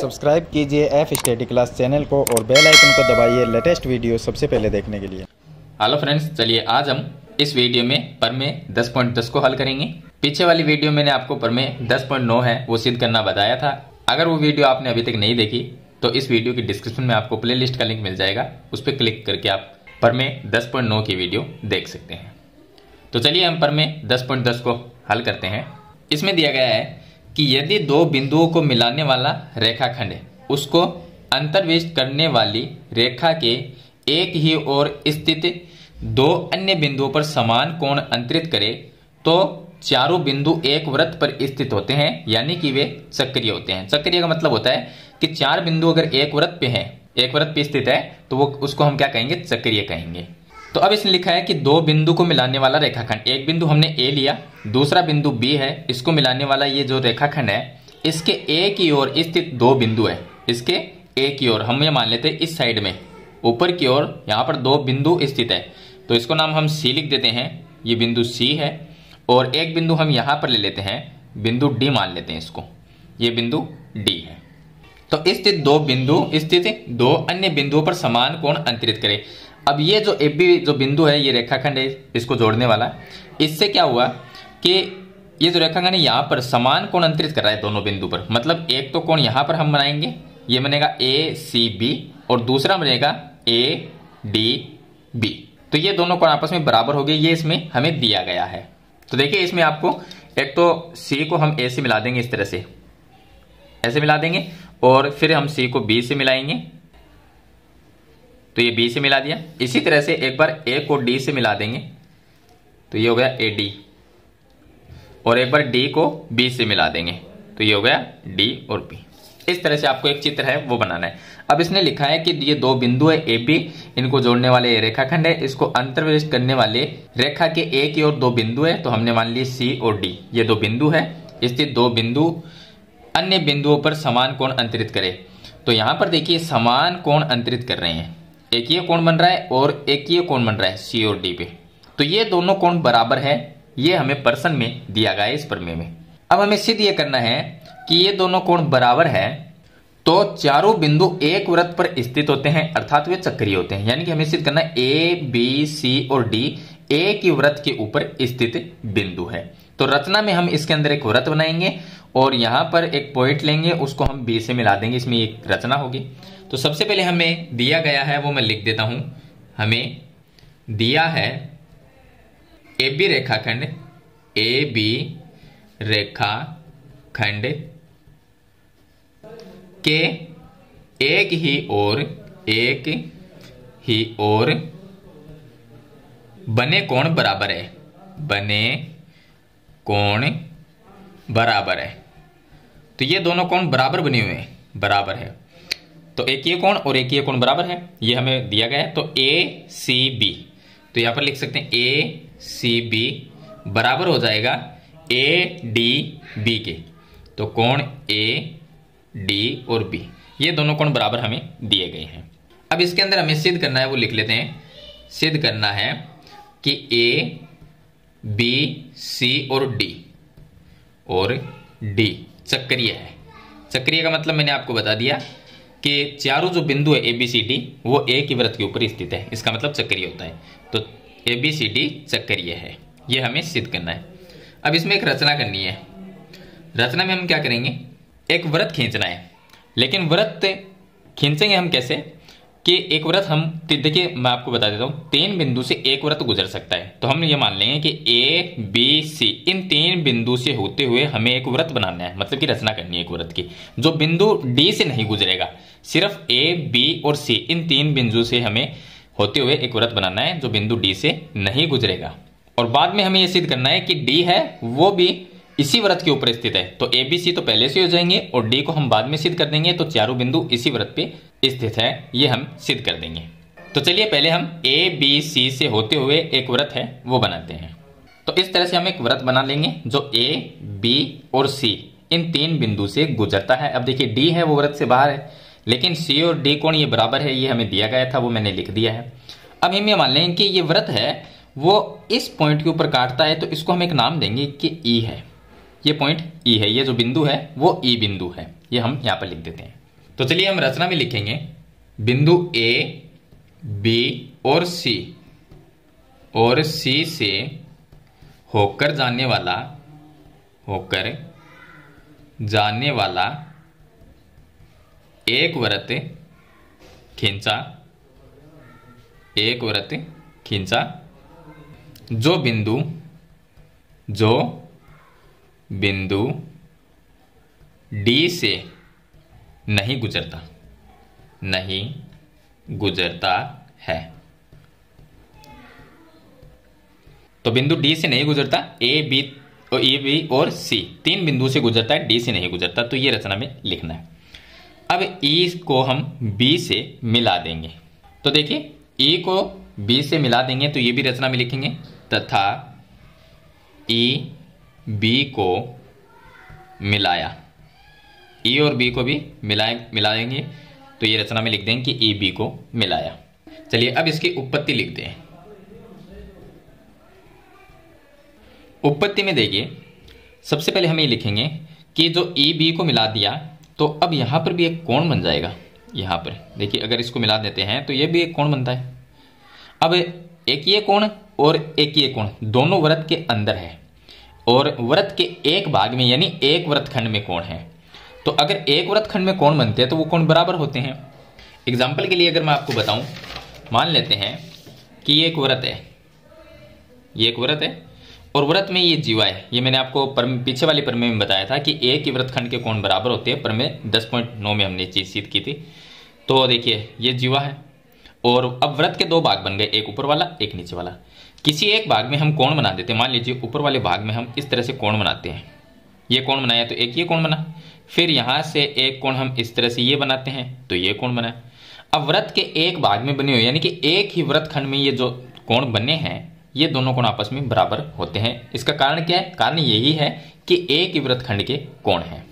Subscribe कीजिए F study class channel को और बेल आइकन को दबाइए लेटेस्ट वीडियो सबसे पहले देखने के लिए। हेलो फ्रेंड्स, चलिए आज हम इस वीडियो में प्रमेय 10.10 को हल करेंगे। पीछे वाली वीडियो मैंने आपको प्रमेय 10.9 है वो सिद्ध करना बताया था। अगर वो वीडियो आपने अभी तक नहीं देखी तो इस वीडियो की डिस्क्रिप्शन में आपको प्ले लिस्ट का लिंक मिल जाएगा, उस पर क्लिक करके आप प्रमेय 10.9 की वीडियो देख सकते हैं। तो चलिए हम प्रमेय 10.10 को हल करते हैं। इसमें दिया गया है कि यदि दो बिंदुओं को मिलाने वाला रेखाखंड है उसको अंतर्वेष्ट करने वाली रेखा के एक ही ओर स्थित दो अन्य बिंदुओं पर समान कोण अंतरित करे तो चारों बिंदु एक वृत्त पर स्थित होते हैं, यानी कि वे चक्रीय होते हैं। चक्रीय का मतलब होता है कि चार बिंदु अगर एक वृत्त पे हैं, एक वृत्त पे स्थित है, तो वो उसको हम क्या कहेंगे, चक्रीय कहेंगे। तो अब इसने लिखा है कि दो बिंदु को मिलाने वाला रेखाखंड, एक बिंदु हमने ए लिया, दूसरा बिंदु बी है, इसको मिलाने वाला ये जो रेखाखंड है इसके ए की ओर स्थित दो बिंदु है। इसके ए की ओर हम ये मान लेते हैं इस साइड में ऊपर की ओर यहाँ पर दो बिंदु स्थित है, तो इसको नाम हम सी लिख देते हैं, ये बिंदु सी है। और एक बिंदु हम यहाँ पर ले लेते हैं, बिंदु डी मान लेते हैं इसको, ये बिंदु डी है। तो स्थित दो अन्य बिंदुओं पर समान कोण अंतरित करे। अब ये जो AB जो बिंदु है ये रेखाखंड है, इसको जोड़ने वाला, इससे क्या हुआ कि ये जो रेखाखंड है यहाँ पर समान कोण अंतरित कर रहा है दोनों बिंदु पर। मतलब एक तो कोण यहाँ पर हम बनाएंगे, ये बनेगा ACB और दूसरा बनेगा ADB। तो ये दोनों कोण आपस में बराबर हो गए, ये इसमें हमें दिया गया है। तो देखिए इसमें आपको एक तो C को हम A से मिला देंगे, इस तरह से ऐसे मिला देंगे, और फिर हम C को B से मिलाएंगे, तो ये B से मिला दिया। इसी तरह से एक बार A को D से मिला देंगे, तो ये हो गया AD, और एक बार D को B से मिला देंगे, तो ये हो गया D और B। इस तरह से आपको एक चित्र है वो बनाना है। अब इसने लिखा है कि ये दो बिंदु है AB, इनको जोड़ने वाले रेखाखंड है, इसको अंतर्वेष्ट करने वाले रेखा के A की ओर दो बिंदु है, तो हमने मान ली C और D ये दो बिंदु है। स्थित दो बिंदु अन्य बिंदुओं पर समान कोण अंतरित करे, तो यहाँ पर देखिए समान कोण अंतरित कर रहे हैं, एक ये कोण बन रहा है और एक ये कोण बन रहा है सी और डी पे, तो ये दोनों कोण बराबर है। ये हमें प्रश्न में दिया गया है इस प्रमेय में। अब हमें सिद्ध ये करना है कि ये दोनों कोण बराबर है तो चारों बिंदु एक वृत्त पर स्थित होते हैं, अर्थात वे चक्रीय होते हैं। यानी कि हमें सिद्ध करना ए बी सी और डी एक ही वृत्त के ऊपर स्थित बिंदु है। तो रचना में हम इसके अंदर एक वृत्त बनाएंगे और यहाँ पर एक पॉइंट लेंगे, उसको हम बी से मिला देंगे, इसमें एक रचना होगी। तो सबसे पहले हमें दिया गया है वो मैं लिख देता हूं, हमें दिया है AB रेखाखंड, AB रेखाखंड के एक ही ओर बने कोण बराबर है, बने कोण बराबर है। तो ये दोनों कोण बराबर बने हुए हैं, बराबर है, तो एक ये कोण और एक ये कोण बराबर है, ये हमें दिया गया है। तो ACB, तो यहां पर लिख सकते हैं ACB बराबर हो जाएगा ADB के, तो कोण AD और B ये दोनों कोण बराबर हमें दिए गए हैं। अब इसके अंदर हमें सिद्ध करना है वो लिख लेते हैं, सिद्ध करना है कि A B C और D चक्रीय है। चक्रीय का मतलब मैंने आपको बता दिया कि चारों जो बिंदु है ABCD वो एक ही वृत्त के ऊपर स्थित है, इसका मतलब चक्रीय होता है। तो ABCD चक्रीय है, ये हमें सिद्ध करना है। अब इसमें एक रचना करनी है, रचना में हम क्या करेंगे, एक वृत्त खींचना है। लेकिन वृत्त खींचेंगे हम कैसे कि एक वृत्त हम देखिए मैं आपको बता देता हूँ, तीन बिंदु से एक वृत्त गुजर सकता है, तो हम ये मान लेंगे कि A B C इन तीन बिंदु से होते हुए हमें एक वृत्त बनाना है, मतलब कि रचना करनी है एक वृत्त की, जो बिंदु D से नहीं गुजरेगा। सिर्फ A B और C इन तीन बिंदु से हमें होते हुए एक वृत्त बनाना है जो बिंदु D से नहीं गुजरेगा। और बाद में हमें यह सिद्ध करना है कि D है वो भी इसी वृत्त के ऊपर स्थित है, तो ABC तो पहले से हो जाएंगे और D को हम बाद में सिद्ध कर देंगे, तो चारों बिंदु इसी वृत्त पे स्थित है, ये हम सिद्ध कर देंगे। तो चलिए पहले हम ABC से होते हुए एक वृत्त है वो बनाते हैं। तो इस तरह से हम एक वृत्त बना लेंगे जो A B और C इन तीन बिंदु से गुजरता है। अब देखिए D है वो वृत्त से बाहर है, लेकिन C और D कोण ये बराबर है, ये हमें दिया गया था, वो मैंने लिख दिया है। अब हम ये मान लेंगे कि ये वृत्त है वो इस पॉइंट के ऊपर काटता है, तो इसको हम एक नाम देंगे कि E है, ये पॉइंट E है, ये जो बिंदु है वो E बिंदु है, ये हम यहाँ पर लिख देते हैं। तो चलिए हम रचना में लिखेंगे बिंदु ए बी और सी से होकर जाने वाला एक वृत्त खींचा जो बिंदु डी से नहीं गुजरता है। तो बिंदु डी से नहीं गुजरता, ए बी और सी तीन बिंदु से गुजरता है, डी से नहीं गुजरता। तो ये रचना में लिखना है। अब ई को हम बी से मिला देंगे। तो देखिए ई को बी से मिला देंगे तो ये भी रचना में लिखेंगे तथा ई बी को मिलाया, ई और बी को भी मिलाएंगे तो ये रचना में लिख देंगे कि ई बी को मिलाया। चलिए अब इसकी उत्पत्ति लिख दें। उत्पत्ति में देखिए सबसे पहले हम ये लिखेंगे कि जो ई बी को मिला दिया तो अब यहाँ पर भी एक कोण बन जाएगा। यहाँ पर देखिए अगर इसको मिला देते हैं तो ये भी एक कोण बनता है। अब एक ये कोण और एक ये कोण दोनों वृत्त के अंदर है और वृत्त के एक भाग में यानी एक वृत्तखंड में कोण है। तो अगर एक वृत्तखंड में कोण बनते हैं तो वो कोण बराबर होते हैं। एग्जाम्पल के लिए अगर मैं आपको बताऊं, मान लेते हैं कि ये एक वृत्त है, ये एक वृत्त है और वृत्त में ये जीवा है। ये मैंने आपको पीछे वाले प्रमेय में बताया था कि एक ही वृत्तखंड के कोण बराबर होते हैं। प्रमेय 10.9 में हमने चीज सीख की थी। तो देखिए ये जीवा है और अब वृत्त के दो भाग बन गए, एक ऊपर वाला एक नीचे वाला। किसी एक भाग में हम कोण बना देते हैं, मान लीजिए ऊपर वाले भाग में हम इस तरह से कोण बनाते हैं। ये कोण बनाया तो एक ये कोण बना, फिर यहाँ से एक कोण हम इस तरह से ये बनाते हैं तो ये कोण बना। अब वृत्त के एक भाग में बने हुए यानी कि एक ही वृत्तखंड में ये जो कोण बने हैं ये दोनों कोण आपस में बराबर होते हैं। इसका कारण क्या है? कारण यही है कि एक ही वृत्तखंड के कोण है।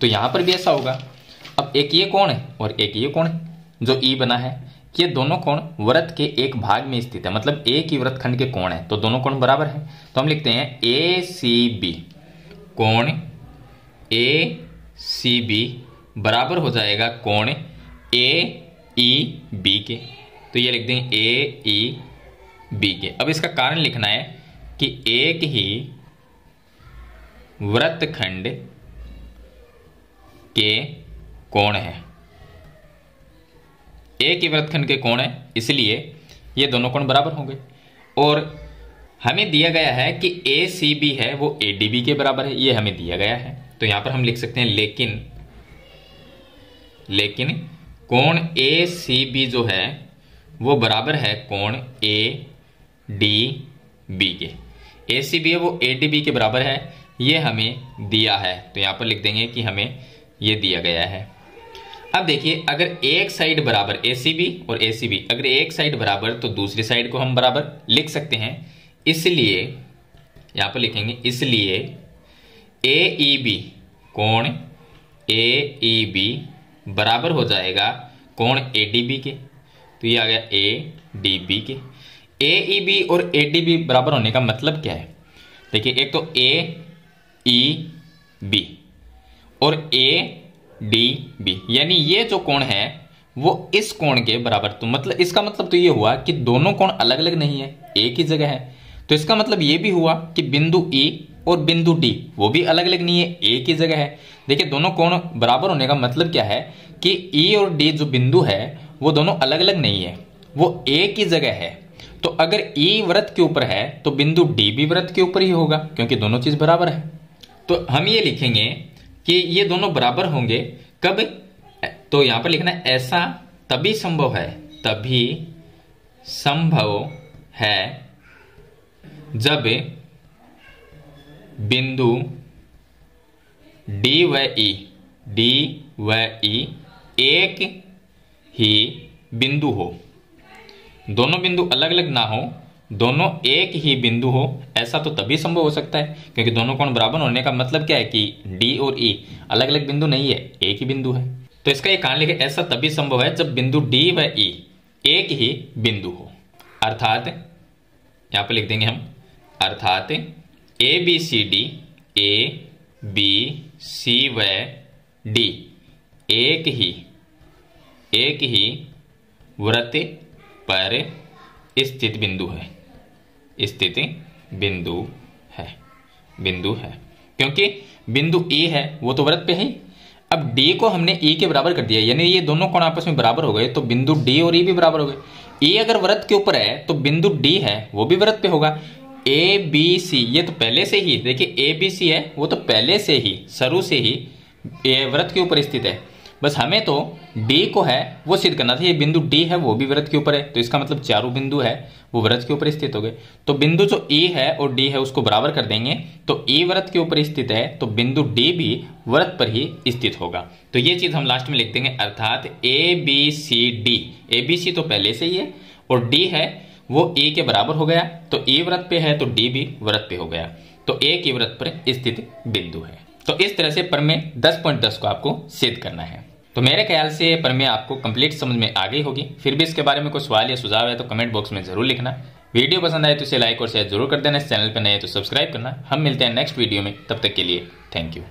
तो यहाँ पर भी ऐसा होगा। अब एक ये कोण है और एक ये कोण जो ई बना है, ये दोनों कोण वृत्त के एक भाग में स्थित है, मतलब एक ही वृत्तखंड के कोण है तो दोनों कोण बराबर है। तो हम लिखते हैं ए सी बी, कोण ए सी बी बराबर हो जाएगा कोण ए ई बी के। तो ये लिख देंगे ए ई बी के। अब इसका कारण लिखना है कि एक ही वृत्तखंड के कोण है, एक ही वृत्तखंड के कोण है, इसलिए ये दोनों कोण बराबर हो गए। और हमें दिया गया है कि ए सी बी है वो ए डी बी के बराबर है, ये हमें दिया गया है। तो यहां पर हम लिख सकते हैं लेकिन कोण ए सी बी जो है वो बराबर है कोण ए डी बी के। ए सी बी है वो ए डी बी के बराबर है, ये हमें दिया है। तो यहां पर लिख देंगे कि हमें ये दिया गया है। अब देखिए अगर एक साइड बराबर ए सी बी और ए सी बी, अगर एक साइड बराबर तो दूसरी साइड को हम बराबर लिख सकते हैं। इसलिए यहां पर लिखेंगे इसलिए ए बी, कोण ए बी बराबर हो जाएगा कोण ए डी बी के। तो ये आ गया ए डी बी के। ए बी और ए डी बी बराबर होने का मतलब क्या है? देखिए एक तो ए ई बी और ए डी बी, यानी ये जो कोण है वो इस कोण के बराबर। तो मतलब इसका मतलब तो ये हुआ कि दोनों कोण अलग अलग नहीं है, एक ही जगह है। तो इसका मतलब ये भी हुआ कि बिंदु ई और बिंदु डी वो भी अलग अलग नहीं है, एक ही जगह है। देखिए दोनों कोण बराबर होने का मतलब क्या है कि ई और डी जो बिंदु है वो दोनों अलग अलग नहीं है, वो एक ही जगह है। तो अगर ई वृत्त के ऊपर है तो बिंदु डी भी वृत्त के ऊपर ही होगा क्योंकि दोनों चीज बराबर है। तो हम ये लिखेंगे कि ये दोनों बराबर होंगे कब? तो यहां पर लिखना ऐसा तभी संभव है जब बिंदु डी व ई एक ही बिंदु हो, दोनों बिंदु अलग अलग ना हो, दोनों एक ही बिंदु हो। ऐसा तो तभी संभव हो सकता है क्योंकि दोनों कोण बराबर होने का मतलब क्या है कि डी और ई अलग अलग बिंदु नहीं है, एक ही बिंदु है। तो इसका ये कारण लिखे ऐसा तभी संभव है जब बिंदु डी व ई एक ही बिंदु हो, अर्थात यहां पर लिख देंगे हम अर्थात ए बी सी व डी एक ही एक ही वृत्त पर स्थित बिंदु है, स्थित बिंदु है क्योंकि बिंदु ए है वो तो वृत्त पे है। अब D को हमने E के बराबर कर दिया यानी ये दोनों कोण आपस में बराबर हो गए तो बिंदु D और E भी बराबर हो गए। A अगर वृत्त के ऊपर है तो बिंदु D है वो भी वृत्त पे होगा। A B C ये तो पहले से ही देखिए A B C है वो तो पहले से ही शुरू से ही वृत्त के ऊपर स्थित है। बस हमें तो D को है वो सिद्ध करना था। ये बिंदु D है वो भी वृत्त के ऊपर है तो इसका मतलब चारों बिंदु है वो वृत्त के ऊपर स्थित हो गए। तो बिंदु जो E है और D है उसको बराबर कर देंगे तो E वृत्त के ऊपर स्थित है तो बिंदु D भी वृत्त पर ही स्थित होगा। तो ये चीज हम लास्ट में लिख देंगे अर्थात ABCD। ABC तो पहले से ही है और D है वो A के बराबर हो गया तो E वृत्त पे है तो D भी वृत्त पे हो गया तो A के वृत्त पर स्थित बिंदु है। तो इस तरह से प्रमेय 10.10 को आपको सिद्ध करना है। तो मेरे ख्याल से प्रमेय आपको कंप्लीट समझ में आ गई होगी। फिर भी इसके बारे में कोई सवाल या सुझाव है तो कमेंट बॉक्स में जरूर लिखना। वीडियो पसंद आए तो इसे लाइक और शेयर जरूर कर देना। चैनल पर नए तो सब्सक्राइब करना। हम मिलते हैं नेक्स्ट वीडियो में, तब तक के लिए थैंक यू।